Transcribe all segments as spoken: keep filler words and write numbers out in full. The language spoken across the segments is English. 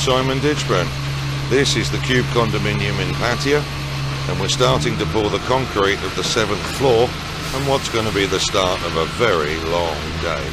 Simon Ditchburn. This is the Cube Condominium in Pattaya, and we're starting to pour the concrete of the seventh floor and what's going to be the start of a very long day.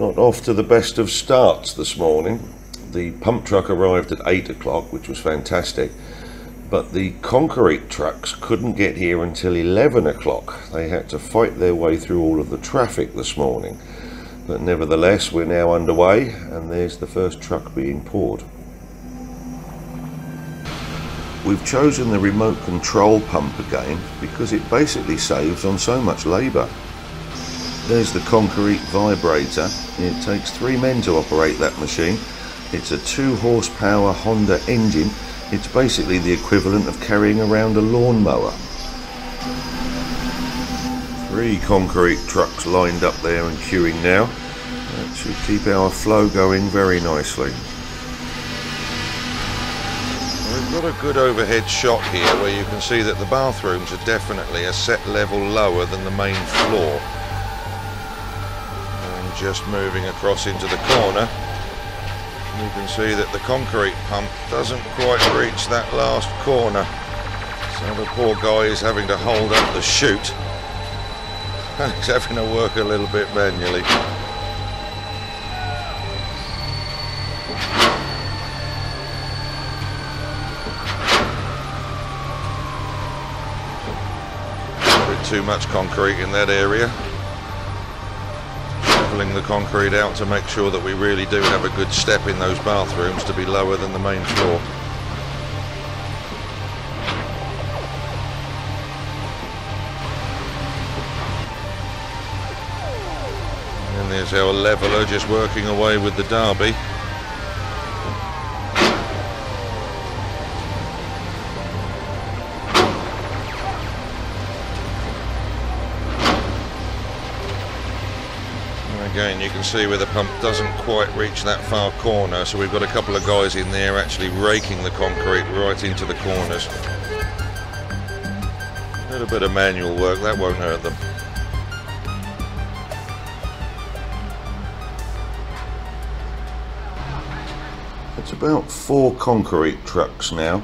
Not off to the best of starts this morning. The pump truck arrived at eight o'clock, which was fantastic, but the concrete trucks couldn't get here until eleven o'clock. They had to fight their way through all of the traffic this morning, but nevertheless we're now underway, and there's the first truck being poured. We've chosen the remote control pump again because it basically saves on so much labour. There's the concrete vibrator. It takes three men to operate that machine. It's a two horsepower Honda engine. It's basically the equivalent of carrying around a lawnmower. Three concrete trucks lined up there and queuing now. That should keep our flow going very nicely. We've got a good overhead shot here where you can see that the bathrooms are definitely a set level lower than the main floor. Just moving across into the corner, you can see that the concrete pump doesn't quite reach that last corner, so the poor guy is having to hold up the chute and he's having to work a little bit manually. A bit too much concrete in that area. The concrete out to make sure that we really do have a good step in those bathrooms to be lower than the main floor. And there's our leveller just working away with the derby. Again, you can see where the pump doesn't quite reach that far corner, so we've got a couple of guys in there actually raking the concrete right into the corners. A little bit of manual work, that won't hurt them. It's about four concrete trucks now,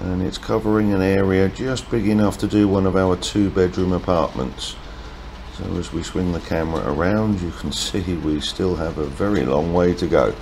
and it's covering an area just big enough to do one of our two-bedroom apartments. So as we swing the camera around, you can see we still have a very long way to go.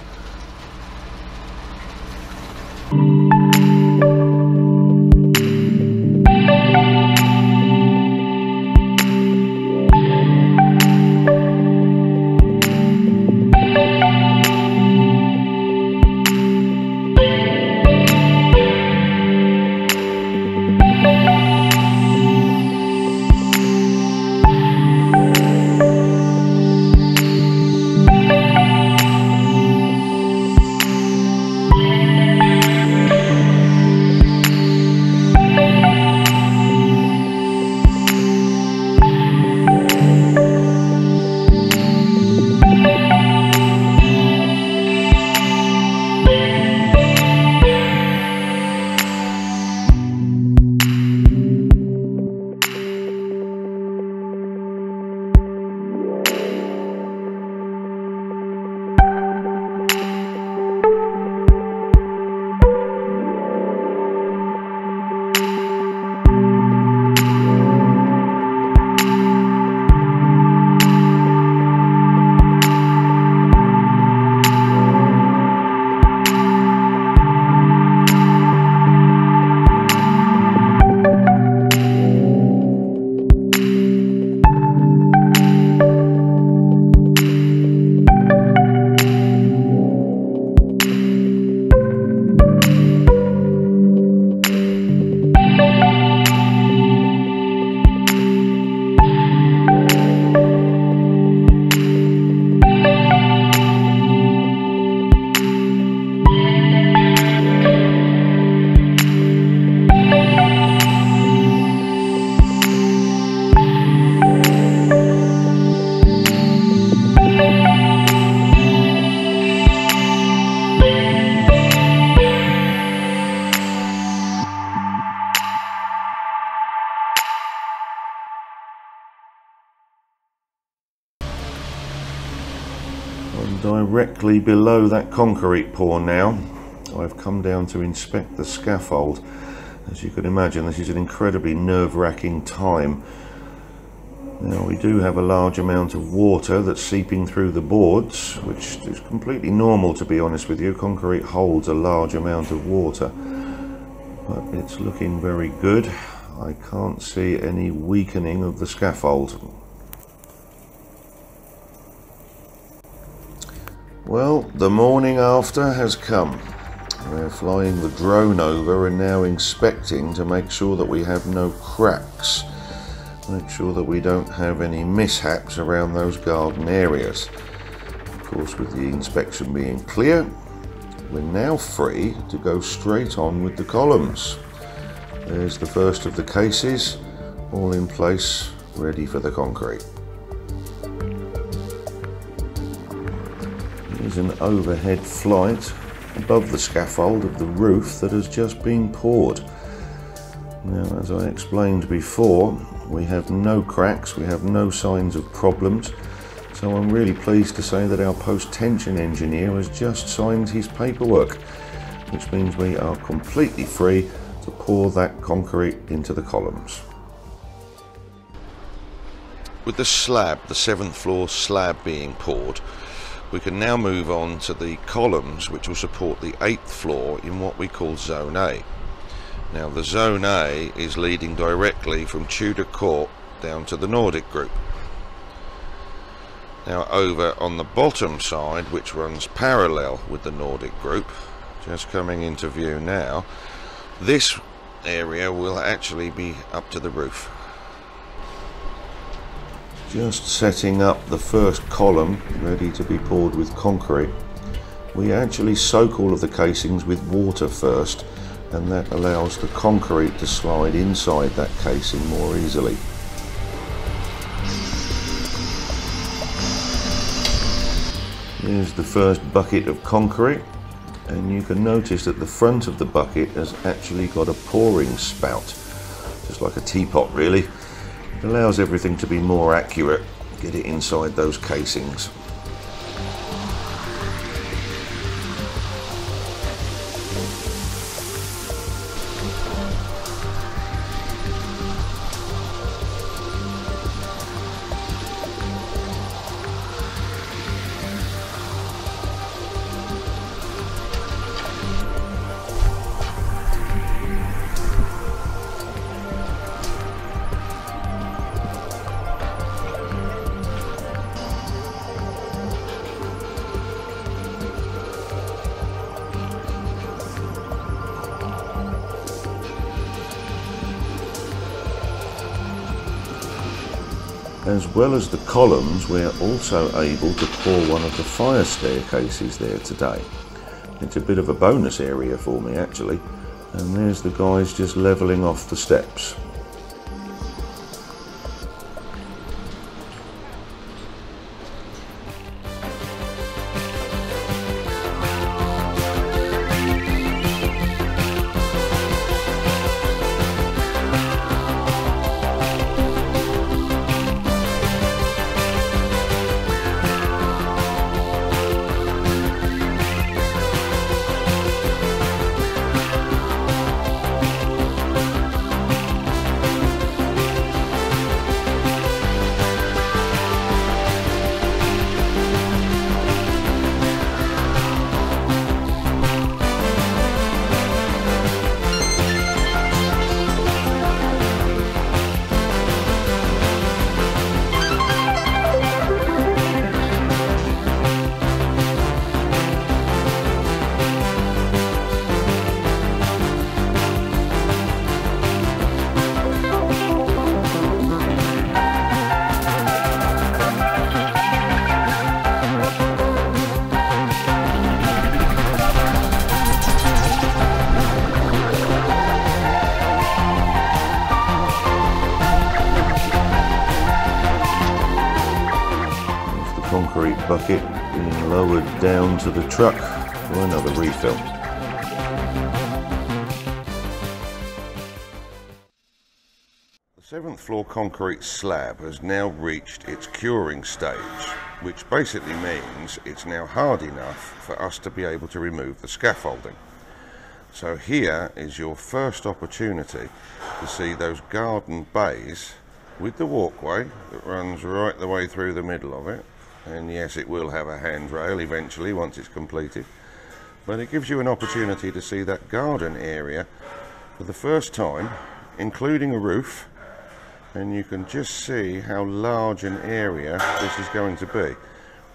directly below that concrete pour now. I've come down to inspect the scaffold. As you can imagine, this is an incredibly nerve-wracking time. Now, we do have a large amount of water that's seeping through the boards, which is completely normal, to be honest with you. Concrete holds a large amount of water, but it's looking very good. I can't see any weakening of the scaffold. Well, the morning after has come. We're flying the drone over and now inspecting to make sure that we have no cracks. Make sure that we don't have any mishaps around those garden areas. Of course, with the inspection being clear, we're now free to go straight on with the columns. There's the first of the cases, all in place, ready for the concrete. Here's an overhead flight above the scaffold of the roof that has just been poured. Now, as I explained before, we have no cracks, we have no signs of problems, so I'm really pleased to say that our post-tension engineer has just signed his paperwork, which means we are completely free to pour that concrete into the columns. With the slab, the seventh floor slab being poured, we can now move on to the columns which will support the eighth floor in what we call Zone A. Now, the Zone A is leading directly from Tudor Court down to the Nordic Group. Now, over on the bottom side, which runs parallel with the Nordic Group, just coming into view now, this area will actually be up to the roof. Just setting up the first column, ready to be poured with concrete. We actually soak all of the casings with water first, and that allows the concrete to slide inside that casing more easily. Here's the first bucket of concrete, and you can notice that the front of the bucket has actually got a pouring spout, just like a teapot really. It allows everything to be more accurate, get it inside those casings. As well as the columns, we're also able to pour one of the fire staircases there today. It's a bit of a bonus area for me actually, and there's the guys just levelling off the steps. Concrete bucket being lowered down to the truck for another refill. The Seventh floor concrete slab has now reached its curing stage, which basically means it's now hard enough for us to be able to remove the scaffolding. So here is your first opportunity to see those garden bays with the walkway that runs right the way through the middle of it. And yes, it will have a handrail eventually once it's completed, but it gives you an opportunity to see that garden area for the first time, including a roof, and you can just see how large an area this is going to be.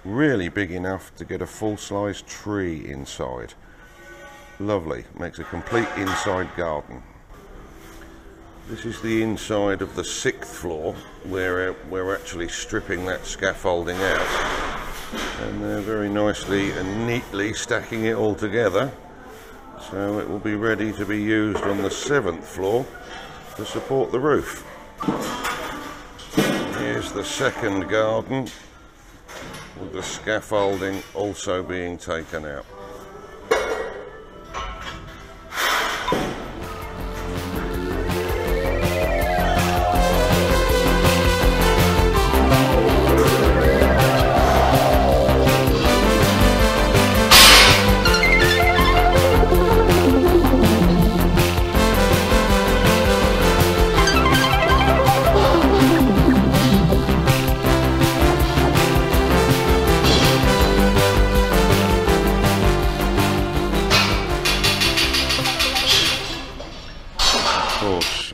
Really big enough to get a full-size tree inside. Lovely, makes a complete inside garden. This is the inside of the sixth floor where we're actually stripping that scaffolding out, and they're very nicely and neatly stacking it all together, so it will be ready to be used on the seventh floor to support the roof. Here's the second garden with the scaffolding also being taken out.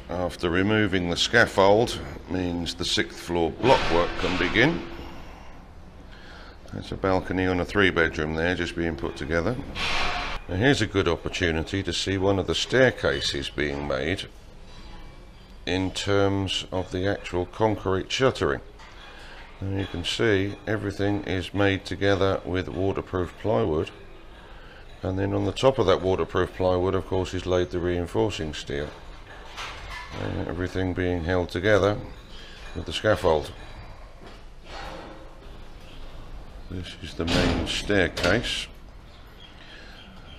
After removing the scaffold means the sixth floor blockwork can begin. That's a balcony on a three bedroom there just being put together. Now here's a good opportunity to see one of the staircases being made in terms of the actual concrete shuttering. And you can see everything is made together with waterproof plywood, and then on the top of that waterproof plywood of course is laid the reinforcing steel. And everything being held together with the scaffold. This is the main staircase.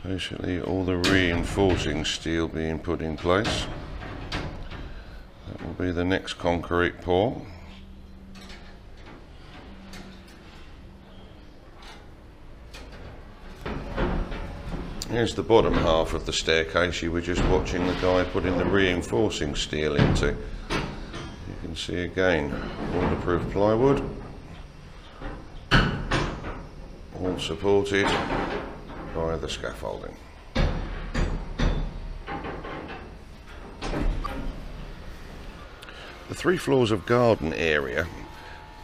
Basically all the reinforcing steel being put in place. That will be the next concrete pour. Here's the bottom half of the staircase you were just watching the guy putting the reinforcing steel into. You can see again waterproof plywood, all supported by the scaffolding. The three floors of garden area,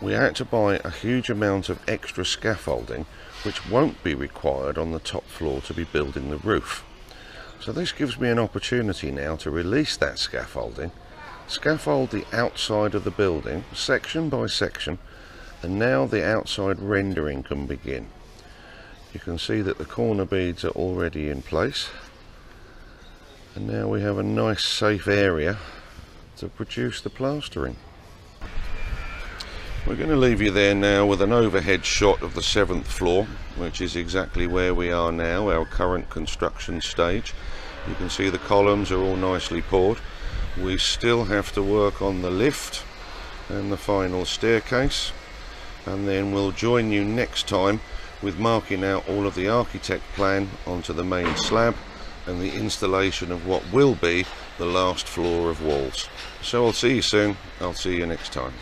we had to buy a huge amount of extra scaffolding which won't be required on the top floor to be building the roof. So this gives me an opportunity now to release that scaffolding, scaffold the outside of the building section by section, and now the outside rendering can begin. You can see that the corner beads are already in place, and now we have a nice safe area to produce the plastering. We're going to leave you there now with an overhead shot of the seventh floor, which is exactly where we are now, our current construction stage. You can see the columns are all nicely poured. We still have to work on the lift and the final staircase, and then we'll join you next time with marking out all of the architect plan onto the main slab and the installation of what will be the last floor of walls. So I'll see you soon. I'll see you next time.